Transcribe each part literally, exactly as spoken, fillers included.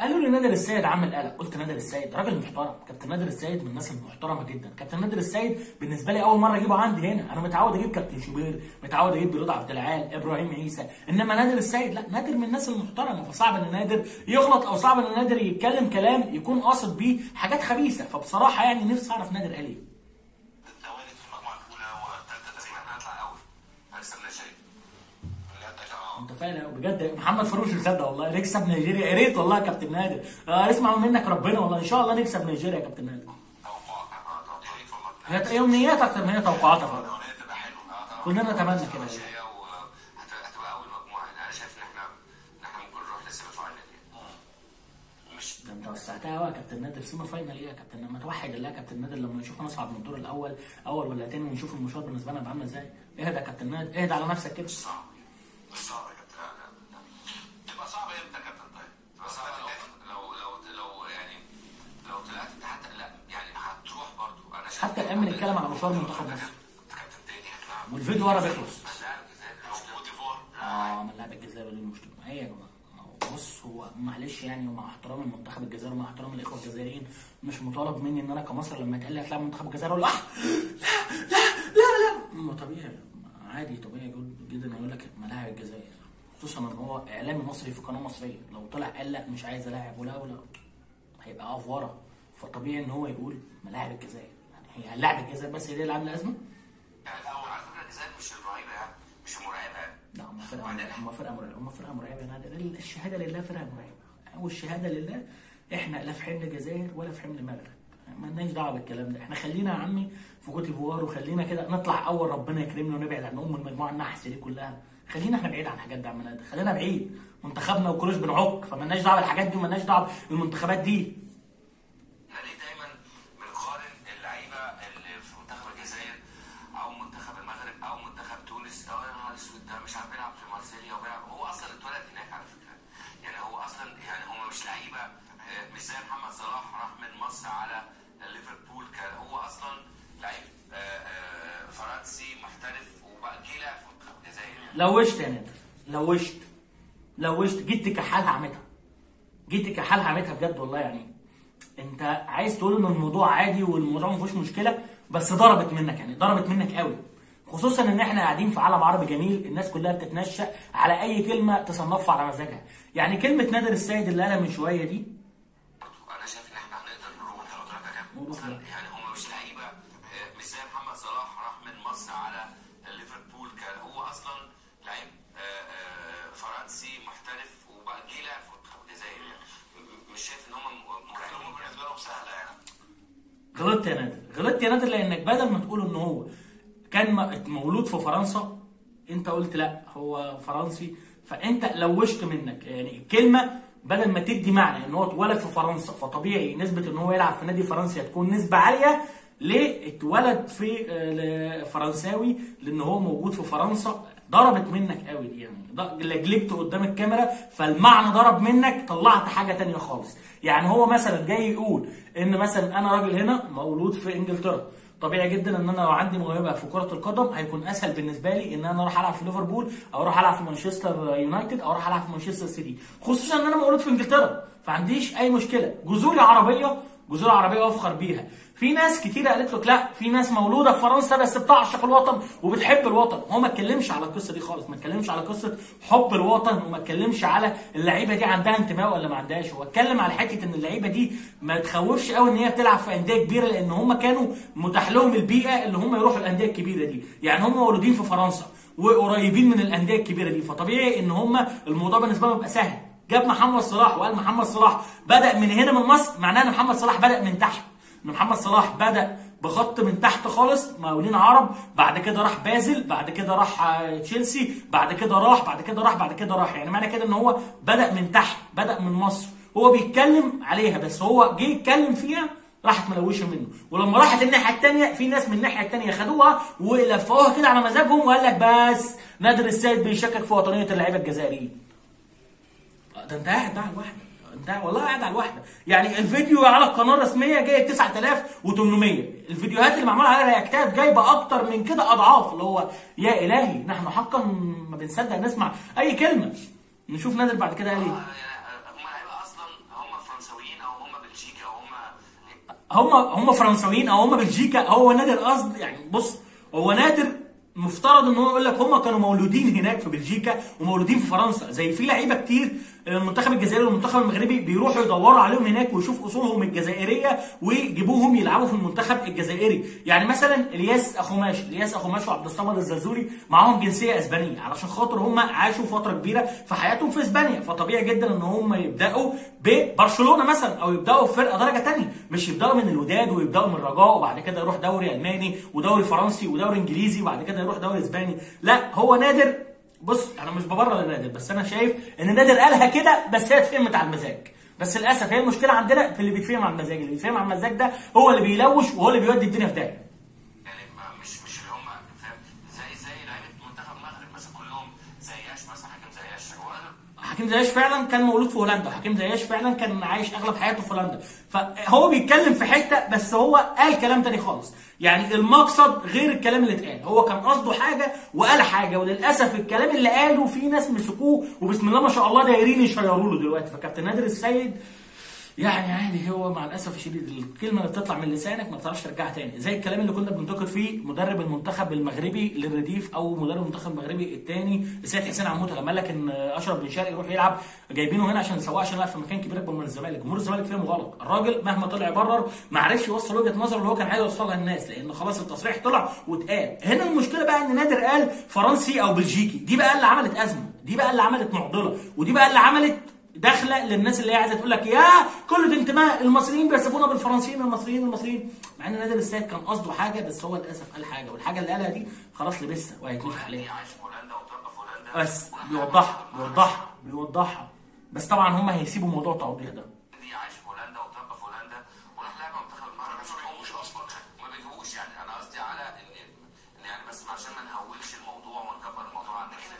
قالوا لي نادر السيد عمل قلق، قلت نادر السيد راجل محترم، كابتن نادر السيد من الناس المحترمه جدا، كابتن نادر السيد بالنسبه لي اول مره اجيبه عندي هنا، انا متعود اجيب كابتن شوبير، متعود اجيب رضا عبد العال، ابراهيم عيسى، انما نادر السيد لا، نادر من الناس المحترمه، فصعب ان نادر يغلط او صعب ان نادر يتكلم كلام يكون قاصد بيه حاجات خبيثه، فبصراحه يعني نفسي اعرف نادر قال ايه. فعلا بجد محمد فاروق مش مصدق والله نكسب نيجيريا، يا ريت والله يا كابتن نادر، آه اسمع منك ربنا والله ان شاء الله نكسب نيجيريا يا كابتن نادر. توقعاتك هي امنيات اكتر ما هي توقعات يا فاروق. كلنا نتمنى كده يا شباب. هتبقى اول مجموعه انا شايف ان احنا ان احنا ممكن نروح للسيمي فاينال يعني. مش ده انت وسعتها قوي يا كابتن نادر، سيمي فاينال ايه يا كابتن؟ لما توحد الله يا كابتن نادر، لما نشوف نصعد من الدور الاول اول ولا تاني ونشوف المشوار بالنسبه لنا عامله ازاي. اهدى يا كابتن نادر، اهدى على نفسك كده. حتى الان بنتكلم على مشوار منتخب مصر والفيديو ورا بيخلص. اه من لاعب الجزائر اللي المشكله ايه يا جماعه؟ بص هو معلش يعني ومع احترامي لمنتخب الجزائر ومع احترامي للاخوه الجزائريين مش مطالب مني ان انا كمصر لما يتقال لي هتلاعب منتخب الجزائر اقول لا لا لا لا، طبيعي عادي طبيعي جدا يقول لك ملاعب الجزائر، خصوصا ان هو اعلامي مصري في قناه مصريه، لو طلع قال لا مش عايز الاعب ولا ولا هيبقى اقف ورا، فطبيعي ان هو يقول ملاعب الجزائر. هي هنلاعب الجزائر بس هي دي اللي عامله ازمه؟ يعني الاول على فكره الجزائر مش رهيبه يعني، مش مرعبه. لا هم فرقه هم فرقه مرعبه هم فرقه مرعبه يا نادر، الشهاده لله فرقه مرعبه، والشهاده لله احنا لا في حمل الجزائر ولا في حمل المغرب، مالناش دعوه بالكلام ده، احنا خلينا يا عمي في كوت ديفوار وخلينا كده نطلع اول ربنا يكرمنا ونبعد عن ام المجموعه النحس دي كلها، خلينا احنا بعيد عن الحاجات دي يا عم نادر، خلينا بعيد، منتخبنا وكروش بنعك، فمالناش دعوه بالحاجات دي ومالناش دعوه بالمنتخبات دي. مش زي محمد صلاح راح من مصر على ليفربول، كان هو اصلا لعيب فرنسي محترف وبقى جه لاعب في منتخب الجزائر يعني. لوشت يا نادر، لوشت لوشت جيت كحالها عمتها، جيت كحالها عمتها بجد والله، يعني انت عايز تقول ان الموضوع عادي والموضوع ما فيهوش مشكله، بس ضربت منك يعني ضربت منك قوي، خصوصا ان احنا قاعدين في عالم عربي جميل الناس كلها بتتنشأ على اي كلمه تصنفها على مزاجها، يعني كلمه نادر السيد اللي قالها من شويه دي انا شايف ان احنا هنقدر نروح ثلاثة يعني، هم مش لعيبه مش زي محمد صلاح راح من مصر على ليفربول، كان هو اصلا لعيب فرنسي محترف وبقى جه لاعب في منتخب الجزائر يعني، مش شايف ان هم ممكن بالنسبه لهم سهله يعني. غلطت يا نادر، غلطت يا نادر، لانك بدل ما تقول ان هو كان مولود في فرنسا انت قلت لا هو فرنسي، فانت لوشت منك يعني الكلمه، بدل ما تدي معنى ان هو اتولد في فرنسا فطبيعي نسبه ان هو يلعب في نادي فرنسي هتكون نسبه عاليه، ليه اتولد في فرنساوي لان هو موجود في فرنسا، ضربت منك قوي دي يعني، لجلجت قدام الكاميرا فالمعنى ضرب منك، طلعت حاجه ثانيه خالص، يعني هو مثلا جاي يقول ان مثلا انا راجل هنا مولود في انجلترا، طبيعي جدا ان انا لو عندي موهبه في كره القدم هيكون اسهل بالنسبه لي ان انا اروح العب في ليفربول او اروح العب في مانشستر يونايتد او اروح العب في مانشستر سيتي، خصوصا ان انا مولود في انجلترا فعنديش اي مشكله، جذوري عربيه، جذوري عربيه افخر بيها. في ناس كتيره قالت لك لا في ناس مولوده في فرنسا بس بتعشق الوطن وبتحب الوطن، هو ما اتكلمش على القصه دي خالص، ما اتكلمش على قصه حب الوطن وما اتكلمش على اللعيبه دي عندها انتماء ولا ما عندهاش، هو اتكلم على حته ان اللعيبه دي ما تخوفش قوي ان هي بتلعب في انديه كبيره، لان هم كانوا متاح لهم البيئه اللي هم يروحوا الانديه الكبيره دي، يعني هم مولودين في فرنسا وقريبين من الانديه الكبيره دي، فطبيعي ان هم الموضوع بالنسبه لهم يبقى سهل. جاب محمد صلاح وقال محمد صلاح بدا من هنا من مصر، معناه ان محمد صلاح بدا من تحت، ان محمد صلاح بدا بخط من تحت خالص، مقاولين عرب، بعد كده راح بازل، بعد كده راح تشيلسي، بعد كده راح بعد كده راح بعد كده راح، يعني معنى كده ان هو بدا من تحت، بدا من مصر، هو بيتكلم عليها بس هو جه يتكلم فيها راحت ملوشه منه، ولما راحت الناحيه الثانيه في ناس من الناحيه الثانيه خدوها ولفوها كده على مزاجهم وقال لك بس نادر السيد بيشكك في وطنيه اللعيبه الجزائريين. ده انت قاعد على الواحده، انت والله قاعد على الواحده، يعني الفيديو على القناه الرسميه جايب تسعة آلاف وثمانمية، الفيديوهات اللي معموله عليها رياكتات جايبه اكتر من كده اضعاف، اللي هو يا الهي نحن حقا ما بنصدق نسمع اي كلمه. نشوف نادر بعد كده قال ايه. هم هيبقى اصلا هم فرنسويين او هم بلجيكا او هم هم هم فرنسويين او هم بلجيكا. هو نادر قصد يعني بص، هو نادر مفترض ان هو يقول لك هم كانوا مولودين هناك في بلجيكا ومولودين في فرنسا، زي في لعيبه كتير المنتخب الجزائري والمنتخب المغربي بيروحوا يدوروا عليهم هناك ويشوفوا اصولهم الجزائريه ويجيبوهم يلعبوا في المنتخب الجزائري. يعني مثلا الياس اخوماش، الياس اخوماش وعبد الصمد الزازولي معاهم جنسيه اسبانيه علشان خاطر هم عاشوا فتره كبيره في حياتهم في اسبانيا، فطبيعي جدا ان هم يبداوا ببرشلونه مثلا او يبداوا في فرقه درجه ثانيه، مش يبداوا من الوداد ويبداوا من الرجاء وبعد كده يروح دوري الماني ودوري فرنسي ودوري انجليزي وبعد كده يروح دوري اسباني. لا هو نادر بص، انا مش ببرر نادر بس انا شايف ان نادر قالها كده بس هي اتفهمت على المزاج، بس للاسف هي المشكله عندنا في اللي بيتفهم على المزاج، اللي بيتفهم على المزاج ده هو اللي بيلوش وهو اللي بيودي الدنيا في داهيه. يعني مش مش اللي هم فاهم زي زي لعيبه منتخب المغرب مثلا كلهم زياش مثلا، حكيم زياش حكيم زياش فعلا كان مولود في هولندا، وحكيم زياش فعلا كان عايش اغلب حياته في هولندا، فهو بيتكلم في حته بس هو قال كلام تاني خالص، يعني المقصد غير الكلام اللي اتقال، هو كان قصده حاجه وقال حاجه، وللاسف الكلام اللي قاله في ناس مسكوه وبسم الله ما شاء الله دايرين يشيروا له دلوقتي. فكابتن نادر السيد يعني عادي، هو مع الاسف الشديد الكلمه اللي بتطلع من لسانك ما بتعرفش ترجعها تاني، زي الكلام اللي كنا بننتقد فيه مدرب المنتخب المغربي للرديف او مدرب المنتخب المغربي الثاني السيد حسام عموت لما قال لك ان اشرف بنشرقي يروح يلعب جايبينه هنا عشان سواء عشان يلعب في مكان كبير اكبر من الزمالك، جمهور الزمالك فيهم غلط، الراجل مهما طلع يبرر ما عرفش يوصل وجهه نظره اللي هو كان عايز يوصلها للناس لان خلاص التصريح طلع واتقال. هنا المشكله بقى ان نادر قال فرنسي او بلجيكي، دي بقى اللي عملت ازمه، دي بقى اللي عملت معضله، ودي بقى اللي عملت داخله للناس اللي هي عايزه تقول لك يا كل ده انتماء المصريين بيصفونا بالفرنسيين المصريين المصريين، مع ان نادر السيد كان قصده حاجه بس هو للاسف قال حاجه، والحاجه اللي قالها دي خلاص لبسها وهيتنفخ عليها. عايش في هولندا وتربى في هولندا بس بيوضحها بيوضحها بيوضحها بس طبعا هم هيسيبوا موضوع التوضيح ده. دي عايش في هولندا وتربى في هولندا وراح لعب منتخب المغرب ما بيجيبوش اصلا ما بيجيبوش يعني انا قصدي على ان يعني بس عشان ما نهولش الموضوع ونكبر الموضوع عن نفسنا.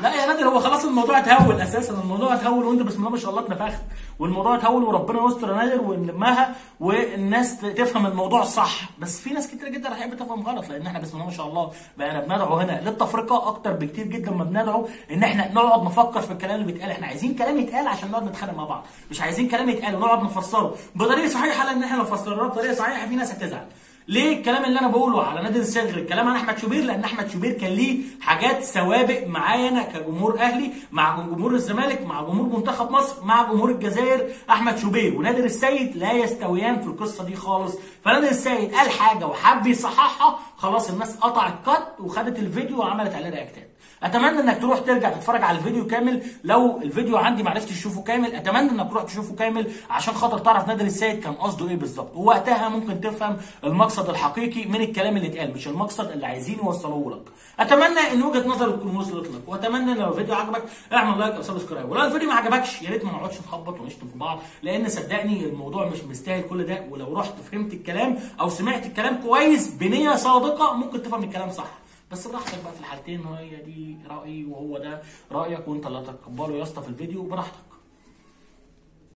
لا يا نادر هو خلاص الموضوع اتهول اساسا، الموضوع اتهول وانت بسم الله ما شاء الله اتنفخت، والموضوع اتهول وربنا يستر يا نادر ونلمها والناس تفهم الموضوع صح، بس في ناس كتير جدا هتحب تفهم غلط، لان احنا بسم الله ما شاء الله بقينا بندعو هنا للتفرقه اكتر بكتير جدا ما بندعو ان احنا نقعد نفكر في الكلام اللي بيتقال، احنا عايزين كلام يتقال عشان نقعد نتخانق مع بعض، مش عايزين كلام يتقال ونقعد نفسره بطريقه صحيحه، لان احنا لو فسرناه بطريقه صحيحه في ناس هتزعل. ليه الكلام اللي انا بقوله على نادر السيد غير الكلام عن احمد شوبير؟ لان احمد شوبير كان ليه حاجات سوابق معايا انا كجمهور اهلي مع جمهور الزمالك مع جمهور منتخب مصر مع جمهور الجزائر، احمد شوبير ونادر السيد لا يستويان في القصه دي خالص. فنادر السيد قال حاجه وحب يصححها، خلاص الناس قطعت كات وخدت الفيديو وعملت عليه رياكتات. اتمنى انك تروح ترجع تتفرج على الفيديو كامل، لو الفيديو عندي معرفتش تشوفه كامل اتمنى انك تروح تشوفه كامل عشان خاطر تعرف نادر السيد كان قصده ايه بالظبط، ووقتها ممكن تفهم المقصد الحقيقي من الكلام اللي اتقال مش المقصد اللي عايزين يوصلوه لك. اتمنى ان وجهه نظرك تكون وصلت لك، واتمنى لو الفيديو عجبك اعمل لايك او سبسكرايب، ولو الفيديو ما عجبكش يا ريت ما نقعدش نخبط ونشتم في بعض، لان صدقني الموضوع مش مستاهل كل ده، ولو رحت فهمت الكلام او سمعت الكلام كويس بنيه صادقه ممكن تفهم الكلام صح، بس براحتك بقى في الحالتين، هي دي رأيي وهو ده رأيك وانت اللي هتقبله يا اسطى في الفيديو براحتك.